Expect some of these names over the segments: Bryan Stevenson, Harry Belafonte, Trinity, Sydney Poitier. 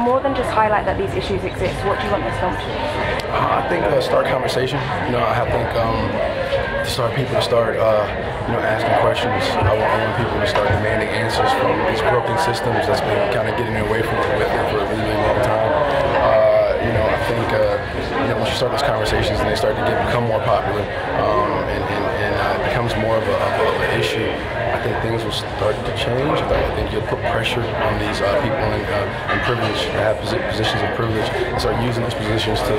more than just highlight that these issues exist, what do you want this film to do? I think start conversation. I think people to start asking questions. I want people to start demanding answers from these broken systems that's been kind of getting away from it for a really, really long time. I think once you start those conversations and they start to become more popular and it becomes more of an issue, I think things will start to change. I think you'll put pressure on these people in privilege, to have positions of privilege, and start using those positions to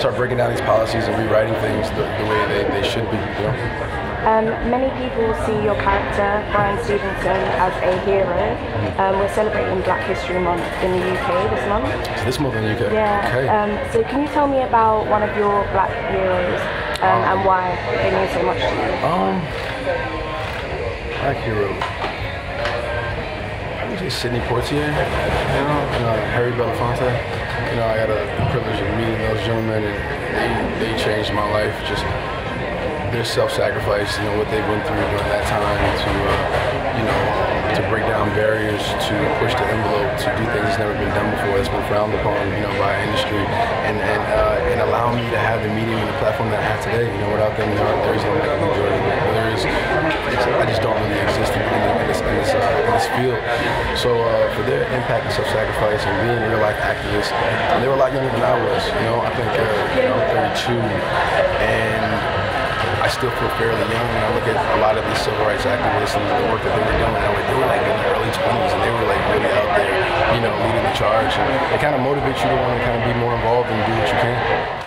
start breaking down these policies and rewriting things the way they should be. Many people see your character, Bryan Stevenson, as a hero. We're celebrating Black History Month in the UK this month. So this month in the UK? Yeah. Okay. So can you tell me about one of your black heroes and why they mean so much to you? Black hero, I would say Sydney Poitier, Harry Belafonte. I had the privilege of meeting those gentlemen, and they changed my life. Just their self-sacrifice, what they went through during that time to, to break down barriers, to push the envelope, to do things that's never been done before, that's been frowned upon, by our industry, and allow me to have the medium and the platform that I have today. Without them, there is no like I just don't really exist in this field. So for their impact and self-sacrifice and being real life activists, they were a lot younger than I was. I think I'm 32, and I still feel fairly young. And I look at a lot of these civil rights activists and the work that they were doing. They were like in their early 20s, and they were like really out there, leading the charge. And it kind of motivates you to want to kind of be more involved and do what you can.